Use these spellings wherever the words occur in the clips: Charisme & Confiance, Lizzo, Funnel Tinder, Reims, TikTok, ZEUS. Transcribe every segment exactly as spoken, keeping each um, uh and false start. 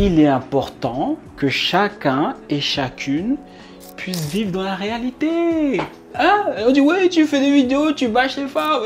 il est important que chacun et chacune puisse vivre dans la réalité. Hein? On dit, ouais, tu fais des vidéos, tu bâches les femmes.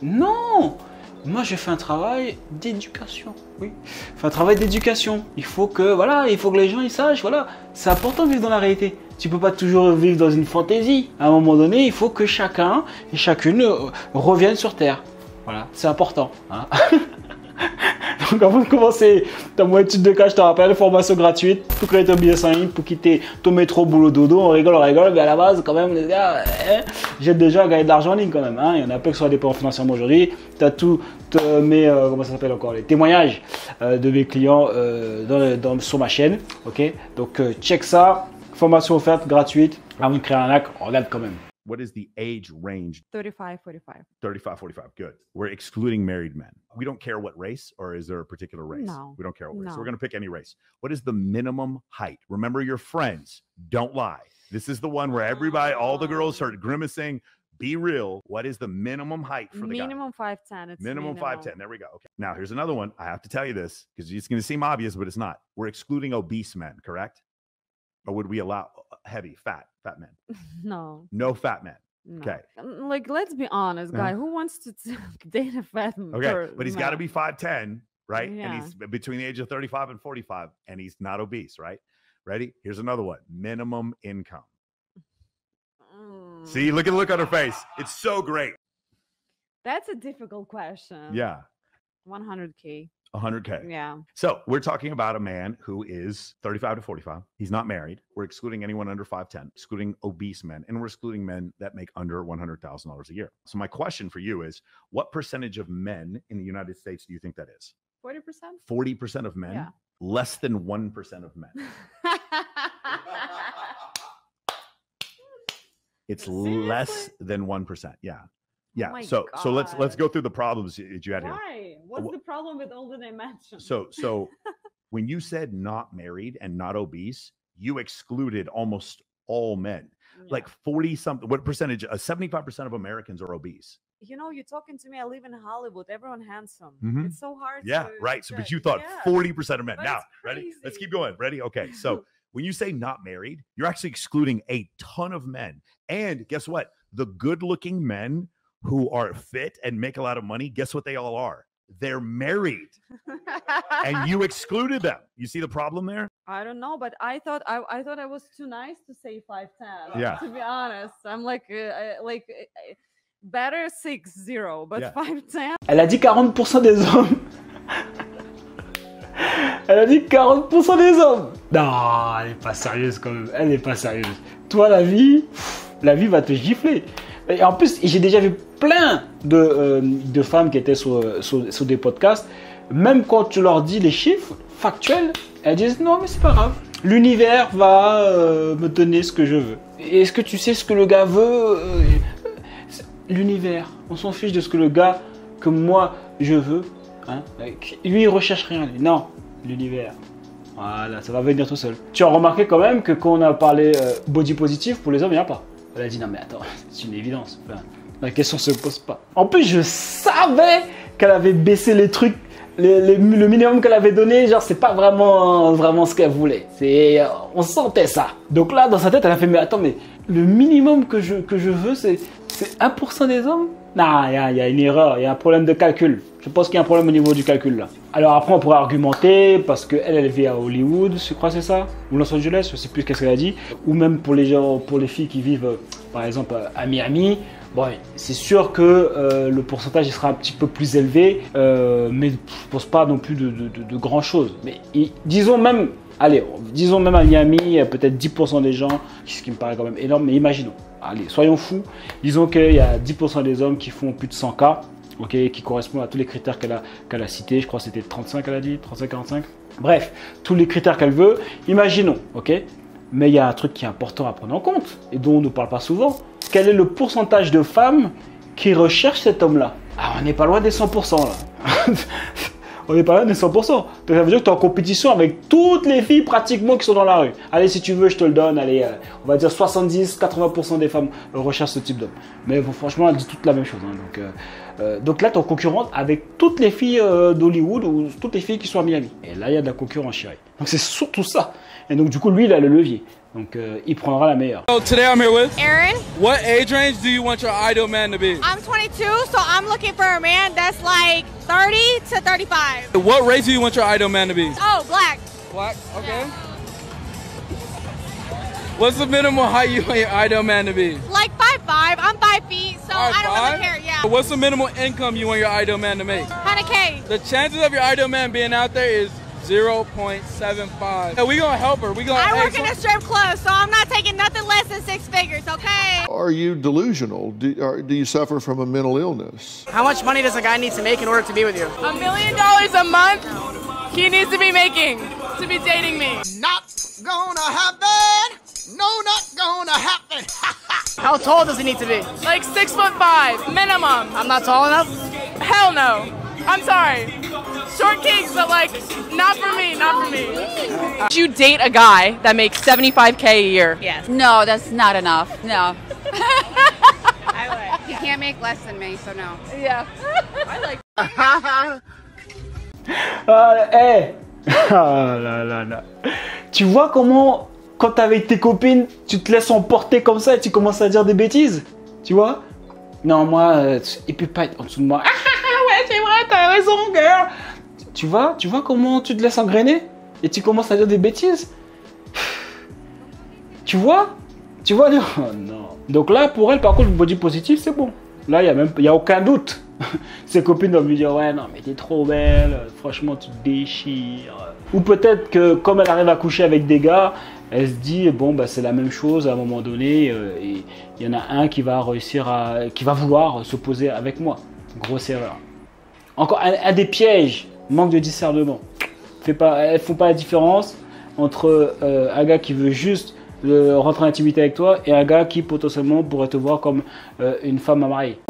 Non! Moi, je fais un travail d'éducation. Oui, enfin, un travail d'éducation. Il faut que, voilà, il faut que les gens ils sachent, voilà, c'est important de vivre dans la réalité. Tu peux pas toujours vivre dans une fantaisie. À un moment donné, il faut que chacun et chacune revienne sur terre. Voilà, c'est important. Hein. Donc, avant de commencer ta moitié de cas, je te rappelle, formation gratuite pour créer ton business en ligne, pour quitter ton métro, boulot, dodo. On rigole, on rigole, mais à la base, quand même, les gars, hein, j'ai déjà gagné de l'argent en ligne quand même. Hein. Il y en a peu qui sont indépendants financièrement aujourd'hui. Tu as tous euh, mes, euh, comment ça s'appelle encore, les témoignages euh, de mes clients euh, dans le, dans, sur ma chaîne. Ok, donc, euh, check ça. Formation offerte gratuite. Avant de créer un lac, regarde quand même. What is the age range? thirty-five, forty-five. thirty-five, forty-five. Good. We're excluding married men. We don't care what race, or is there a particular race? No. We don't care what no. race. So we're going to pick any race. What is the minimum height? Remember your friends. Don't lie. This is the one where everybody, all the girls start grimacing. Be real. What is the minimum height for the minimum guy? five ten. It's minimum five ten. There we go. Okay. Now, here's another one. I have to tell you this because it's going to seem obvious, but it's not. We're excluding obese men, correct? Or would we allow heavy, fat, fat men? No. No fat men. No. Okay. Like, let's be honest, guy. Who wants to date a fat man? Okay, but he's got to be five ten, right? Yeah. And he's between the age of thirty-five and forty-five, and he's not obese, right? Ready? Here's another one. Minimum income. Mm. See, look at the look on her face. It's so great. That's a difficult question. Yeah. one hundred K. one hundred K. Yeah. So we're talking about a man who is thirty-five to forty-five. He's not married. We're excluding anyone under five ten, excluding obese men, and we're excluding men that make under one hundred thousand dollars a year. So my question for you is, what percentage of men in the United States do you think that is? forty percent? forty percent of men? Yeah. Less than one percent of men. It's Seriously? Less than one percent. Yeah. Yeah. Oh so, God. so let's, let's go through the problems that you had Why? Here. What's the problem with all the dimensions? So, so when you said not married and not obese, you excluded almost all men, yeah. like forty something, what percentage, uh, seventy-five percent of Americans are obese. You know, you're talking to me, I live in Hollywood, everyone handsome. Mm-hmm. It's so hard. Yeah. To, right. So, but you thought yeah. forty percent of men. But now, ready? Let's keep going. Ready? Okay. So when you say not married, you're actually excluding a ton of men. And guess what? The good looking men who are fit and make a lot of money, guess what they all are? They're married. And you excluded them. You see the problem there? I don't know, but I thought I, I thought I was too nice to say five ten. Yeah. To be honest, I'm like, uh, like uh, better six zero, but yeah. five ten. Elle a dit quarante pour cent des hommes. Elle a dit quarante pour cent des hommes. Non, elle n'est pas sérieuse quand même. Elle n'est pas sérieuse. Toi, la vie, la vie va te gifler. Et en plus, j'ai déjà vu plein de, euh, de femmes qui étaient sur, sur, sur des podcasts. Même quand tu leur dis les chiffres factuels, elles disent non, mais c'est pas grave. L'univers va euh, me donner ce que je veux. Est-ce que tu sais ce que le gars veut? L'univers, on s'en fiche de ce que le gars que moi je veux. Hein? Lui, il recherche rien. Lui. Non, l'univers. Voilà, ça va venir tout seul. Tu as remarqué quand même que quand on a parlé euh, body positive, pour les hommes, il n'y en a pas. Elle a dit non mais attends, c'est une évidence, enfin, la question se pose pas. En plus je savais qu'elle avait baissé les trucs, les, les, le minimum qu'elle avait donné, genre c'est pas vraiment, vraiment ce qu'elle voulait. C'est, on sentait ça. Donc là dans sa tête elle a fait mais attends mais le minimum que je, que je veux c'est un pour cent des hommes? Non, il y, y a une erreur, il y a un problème de calcul. Je pense qu'il y a un problème au niveau du calcul là. Alors après on pourrait argumenter parce qu'elle elle vit à Hollywood, je crois c'est ça, ou Los Angeles, je sais plus qu'est-ce qu'elle a dit. Ou même pour les gens, pour les filles qui vivent par exemple à Miami, bon, c'est sûr que euh, le pourcentage il sera un petit peu plus élevé, euh, mais je pense pas non plus de, de, de, de grand chose. Mais et, disons même, allez, disons même à Miami, peut-être dix pour cent des gens, ce qui me paraît quand même énorme, mais imaginons. Allez, soyons fous, disons qu'il y a dix pour cent des hommes qui font plus de cent K. Okay, qui correspond à tous les critères qu'elle a, qu'elle a cités. Je crois que c'était trente-cinq, elle a dit, trente-cinq, quarante-cinq. Bref, tous les critères qu'elle veut, imaginons, ok. Mais il y a un truc qui est important à prendre en compte et dont on ne parle pas souvent. Quel est le pourcentage de femmes qui recherchent cet homme-là? Ah, on n'est pas loin des cent pour cent là. On n'est pas loin des cent pour cent. Donc ça veut dire que tu es en compétition avec toutes les filles pratiquement qui sont dans la rue. Allez, si tu veux, je te le donne. Allez, euh, on va dire soixante-dix, quatre-vingts pour cent des femmes recherchent ce type d'homme. Mais bon, franchement, elles disent toutes la même chose. Hein, donc... Euh, Euh, donc là, tu es en concurrence avec toutes les filles euh, d'Hollywood ou toutes les filles qui sont à Miami. Et là, il y a de la concurrence, chérie. Donc c'est surtout ça. Et donc du coup, lui, il a le levier. Donc euh, il prendra la meilleure. So today I'm here with Aaron. What age range do you want your ideal man to be? I'm twenty-two, so I'm looking for a man that's like thirty to thirty-five. What race do you want your ideal man to be? Oh, black. Black, okay. Yeah. What's the minimum height you want your ideal man to be? Like five five. I'm five feet, so five, I don't five? really care, yeah. What's the minimum income you want your ideal man to make? one hundred K. The chances of your ideal man being out there is zero point seven five. And we gonna help her. We gonna. I work in a strip club, so I'm not taking nothing less than six figures, okay? Are you delusional? Do, are, do you suffer from a mental illness? How much money does a guy need to make in order to be with you? A million dollars a month he needs to be making to be dating me. Not gonna happen. No, not gonna happen. How tall does he need to be? Like six foot five, minimum. I'm not tall enough? Hell no. I'm sorry. Short kings, but like, not for me, not for me. Would you date a guy that makes seventy-five K a year? Yes. No, that's not enough. No. I would. He can't make less than me, so no. Yeah. I like. uh, hey. Oh là là là. Tu vois comment. Quand t'es avec tes copines, tu te laisses emporter comme ça et tu commences à dire des bêtises, tu vois? Non, moi, euh, il peut pas être en dessous de moi. Ah, ouais, c'est vrai, t'as raison, girl. Tu vois, tu vois comment tu te laisses engrainer et tu commences à dire des bêtises. Tu vois, tu vois, oh non. Donc là, pour elle, par contre, le body positif, c'est bon. Là, il y a même, il y a aucun doute. Ses copines doivent lui dire ouais non mais t'es trop belle, franchement tu te déchires. Ou peut-être que comme elle arrive à coucher avec des gars, elle se dit bon bah c'est la même chose à un moment donné euh, et il y en a un qui va réussir à, qui va vouloir se poser avec moi. Grosse erreur. Encore un, un des pièges, manque de discernement. Fait pas, elles font pas la différence entre euh, un gars qui veut juste euh, rentrer en intimité avec toi et un gars qui potentiellement pourrait te voir comme euh, une femme à marier.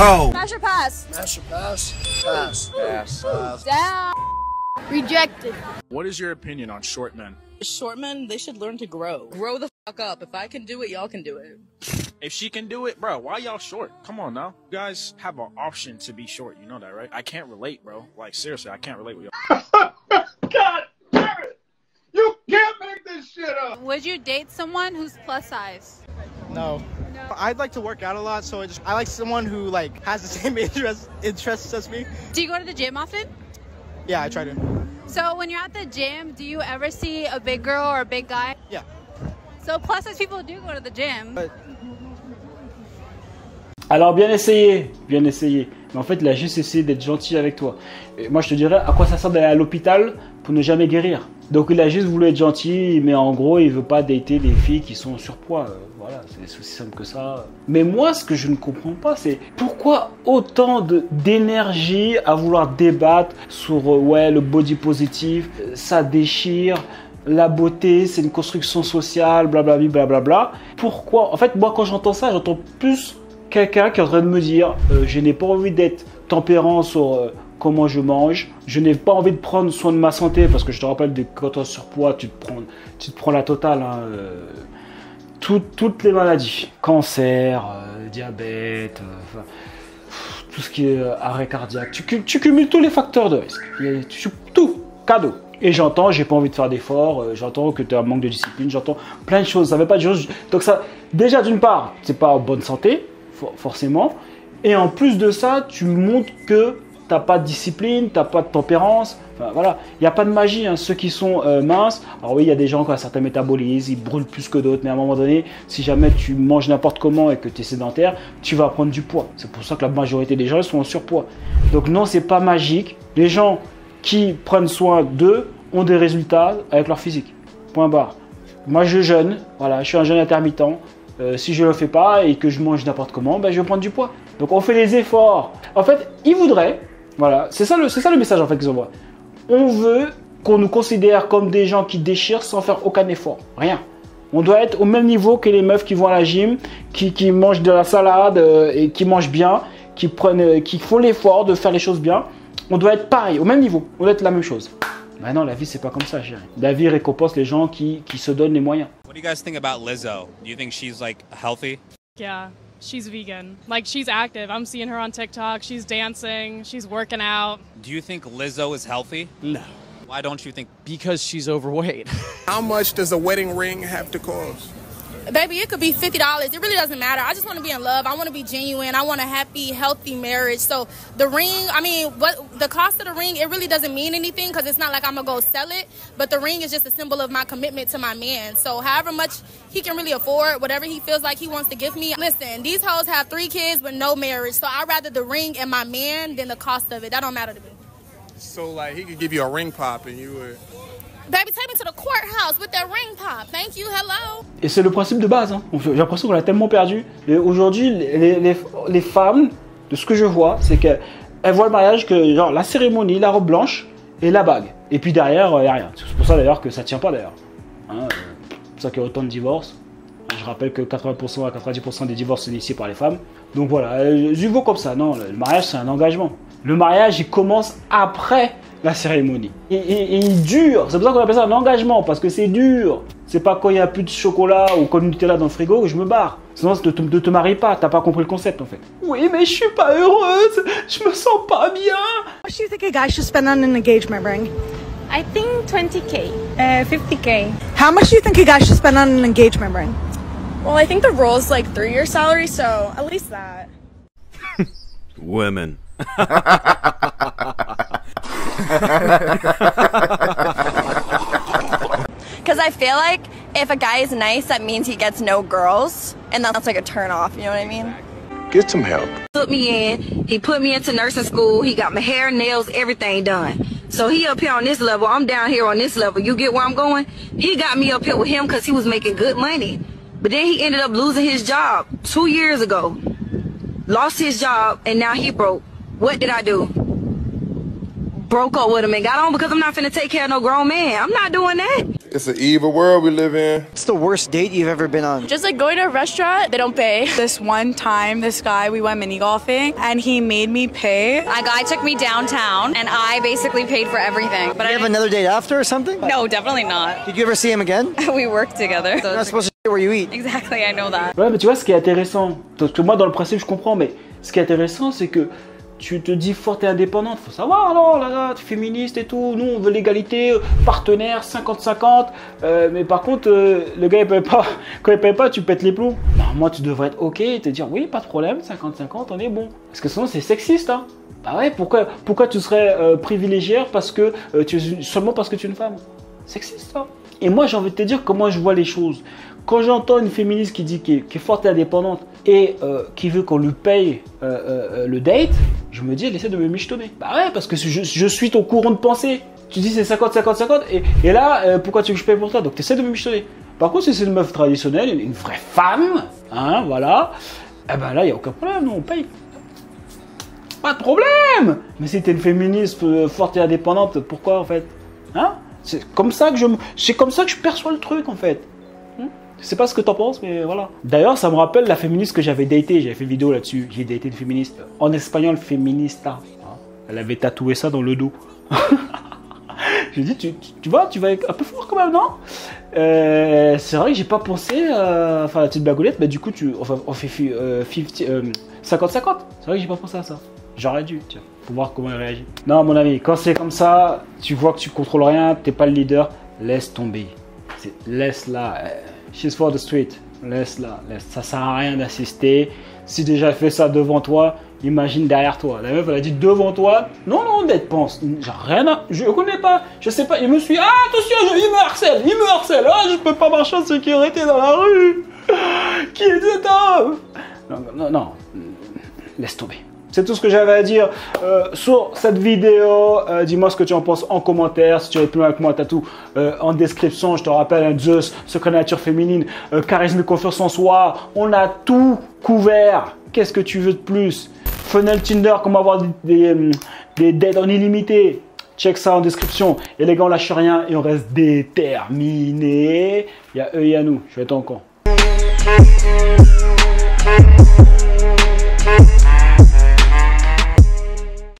Oh. Smash or pass? Smash or pass? Pass. Pass. Pass. Down. Rejected. What is your opinion on short men? Short men, they should learn to grow. Grow the fuck up. If I can do it, y'all can do it. If she can do it, bro, why y'all short? Come on now. You guys have an option to be short. You know that, right? I can't relate, bro. Like, seriously, I can't relate with y'all. God damn it! You can't make this shit up! Would you date someone who's plus size? No. I'd like to work out a lot, so I just I like someone who like has the same interest, interests as me. Do you go to the gym often? Yeah, I try to. So when you're at the gym, do you ever see a big girl or a big guy? Yeah. So plus size people do go to the gym. But... Alors bien essayé, bien essayé. Mais en fait, il a juste essayé d'être gentil avec toi. Et moi, je te dirais, à quoi ça sert d'aller à l'hôpital pour ne jamais guérir? Donc il a juste voulu être gentil, mais en gros, il veut pas dater des filles qui sont en surpoids. Voilà, c'est aussi simple que ça. Mais moi, ce que je ne comprends pas, c'est pourquoi autant d'énergie à vouloir débattre sur euh, ouais, le body positif, euh, ça déchire, la beauté, c'est une construction sociale, blablabla, blablabla. Pourquoi? En fait, moi, quand j'entends ça, j'entends plus quelqu'un qui est en train de me dire euh, « Je n'ai pas envie d'être tempérant sur... Euh, » comment je mange, je n'ai pas envie de prendre soin de ma santé, parce que je te rappelle que quand tu es en surpoids, tu te prends, tu te prends la totale, hein, euh, tout, toutes les maladies, cancer, euh, diabète, euh, pff, tout ce qui est euh, arrêt cardiaque, tu, tu cumules tous les facteurs de risque, et, tu, tout, cadeau. Et j'entends, j'ai pas envie de faire d'efforts, euh, j'entends que tu as un manque de discipline, j'entends plein de choses, ça ne veut pas dire juste... Donc ça, déjà d'une part, tu n'es pas en bonne santé, for forcément, et en plus de ça, tu montres que t'as pas de discipline, t'as pas de tempérance, enfin, voilà, il n'y a pas de magie, hein. Ceux qui sont euh, minces, alors oui, il y a des gens qui ont certains métabolismes, ils brûlent plus que d'autres, mais à un moment donné, si jamais tu manges n'importe comment et que tu es sédentaire, tu vas prendre du poids. C'est pour ça que la majorité des gens sont en surpoids. Donc non, c'est pas magique. Les gens qui prennent soin d'eux ont des résultats avec leur physique. Point barre. Moi, je jeûne, voilà, je suis un jeûne intermittent. Euh, si je le fais pas et que je mange n'importe comment, ben, je vais prendre du poids. Donc on fait les efforts. En fait, ils voudraient... Voilà, c'est ça, ça le message en fait qu'ils envoient. On veut qu'on nous considère comme des gens qui déchirent sans faire aucun effort, rien. On doit être au même niveau que les meufs qui vont à la gym, qui, qui mangent de la salade euh, et qui mangent bien, qui, prennent, euh, qui font l'effort de faire les choses bien. On doit être pareil, au même niveau, on doit être la même chose. Ben non, la vie, c'est pas comme ça, chérie. La vie récompense les gens qui, qui se donnent les moyens. What do you guys think about Lizzo? Do you think she's like healthy? Yeah, she's vegan. Like she's active. I'm seeing her on TikTok. She's dancing. She's working out. Do you think Lizzo is healthy? No. Why don't you think? Because she's overweight. How much does a wedding ring have to cost? Baby, it could be fifty dollars. It really doesn't matter. I just want to be in love. I want to be genuine. I want a happy, healthy marriage. So the ring, I mean, what the cost of the ring, it really doesn't mean anything because it's not like I'm going to go sell it. But the ring is just a symbol of my commitment to my man. So however much he can really afford, whatever he feels like he wants to give me. Listen, these hoes have three kids with no marriage. So I'd rather the ring and my man than the cost of it. That don't matter to me. So, like, he could give you a ring pop and you would... Baby, take me to the courthouse with that ring pop. Thank you, hello. Et c'est le principe de base. Hein. J'ai l'impression qu'on l'a tellement perdu. Aujourd'hui, les, les, les femmes, de ce que je vois, c'est qu'elles voient le mariage que genre la cérémonie, la robe blanche et la bague. Et puis derrière, il n'y a rien. C'est pour ça d'ailleurs que ça ne tient pas d'ailleurs. Hein, c'est pour ça qu'il y a autant de divorces. Je rappelle que quatre-vingts pour cent à quatre-vingt-dix pour cent des divorces sont initiés par les femmes. Donc voilà, du vaut comme ça. Non, le mariage, c'est un engagement. Le mariage, il commence après la cérémonie. Et, et, et il dure. C'est pour ça qu'on appelle ça un engagement, parce que c'est dur. C'est pas quand il n'y a plus de chocolat ou quand il y a là dans le frigo que je me barre. Sinon, ne te, te marie pas. T'as pas compris le concept en fait. Oui, mais je suis pas heureuse. Je me sens pas bien. What do you think a guy should spend on an engagement ring? I think twenty K, uh, fifty K. How much do you think a guy should spend on an engagement ring? Well, I think the rule's like three year salary, so at least that. Women. Because I feel like if a guy is nice, that means he gets no girls, and that's like a turn off, you know what I mean? Get some help. Put me in, he put me into nursing school, he got my hair, nails, everything done. So he up here on this level, I'm down here on this level, you get where I'm going? He got me up here with him because he was making good money, but then he ended up losing his job two years ago. Lost his job, and now he broke. What did I do? Broke up with him and got on because I'm not finna take care of no grown man. I'm not doing that. It's an evil world we live in. It's the worst date you've ever been on. Just like going to a restaurant, they don't pay. This one time, this guy, we went mini golfing and he made me pay. A guy took me downtown and I basically paid for everything. But did I have another date after or something? No, definitely not. Did you ever see him again? We worked together. So you're not supposed to where you eat. Exactly, I know that. Ouais, mais tu vois, ce qui est intéressant, parce que moi, dans le principe, je comprends, mais ce qui est intéressant, c'est que tu te dis forte et indépendante, faut savoir, non, là, là, féministe et tout, nous on veut l'égalité, partenaire, cinquante cinquante, euh, mais par contre, euh, le gars il paye pas, quand il paye pas, tu pètes les plombs. Normalement, tu devrais être ok et te dire, oui, pas de problème, cinquante cinquante, on est bon. Parce que sinon, c'est sexiste, hein. Bah ouais, pourquoi, pourquoi tu serais euh, privilégiée parce que, euh, tu, seulement parce que tu es une femme? Sexiste, hein. Et moi, j'ai envie de te dire comment je vois les choses. Quand j'entends une féministe qui dit qu'elle est forte et indépendante et euh, qui veut qu'on lui paye euh, euh, le date, je me dis, elle essaie de me michetonner. Bah ouais, parce que je, je suis ton courant de pensée. Tu dis c'est cinquante cinquante cinquante et, et là, euh, pourquoi tu veux que je paye pour toi? Donc tu essaies de me michetonner. Par contre, si c'est une meuf traditionnelle, une, une vraie femme, hein, voilà, eh ben là, il n'y a aucun problème, nous, on paye. Pas de problème. Mais si tu es une féministe euh, forte et indépendante, pourquoi en fait? Hein? C'est comme ça que je c'est comme ça que je perçois le truc en fait. Je sais pas ce que t'en penses, mais voilà. D'ailleurs, ça me rappelle la féministe que j'avais datée. J'avais fait une vidéo là-dessus. J'ai daté une féministe en espagnol, féminista. Elle avait tatoué ça dans le dos. J'ai dit, tu, tu, tu vois, tu vas un peu fort quand même, non? euh, C'est vrai que j'ai pas pensé à, enfin, la petite blagoulette, mais du coup, tu, enfin, on fait cinquante cinquante. Euh, euh, c'est vrai que j'ai pas pensé à ça. J'aurais dû, tiens, pour voir comment il réagit. Non, mon ami, quand c'est comme ça, tu vois que tu contrôles rien, t'es pas le leader, laisse tomber. Laisse-la. She's for the street. Laisse-la. Laisse. Ça sert à rien d'assister. Si déjà elle fait ça devant toi, imagine derrière toi. La meuf, elle a dit devant toi. Non, non, d'être pense. J'ai rien à... Je connais pas. Je sais pas. Il me suit. Ah, attention, je... il me harcèle. Il me harcèle. Ah, je peux pas marcher en sécurité dans la rue. Qui est cet homme? Non, non, non. Laisse tomber. C'est tout ce que j'avais à dire euh, sur cette vidéo. Euh, Dis-moi ce que tu en penses en commentaire. Si tu es plus loin avec moi, t'as tout euh, en description. Je te rappelle, hein, Zeus, secret nature féminine, euh, charisme et confiance en soi. On a tout couvert. Qu'est-ce que tu veux de plus? Funnel Tinder, comment avoir des, des, des dates en illimité. Check ça en description. Et les gars, on lâche rien et on reste déterminés. Il y a eux et à nous. Je vais être en camp.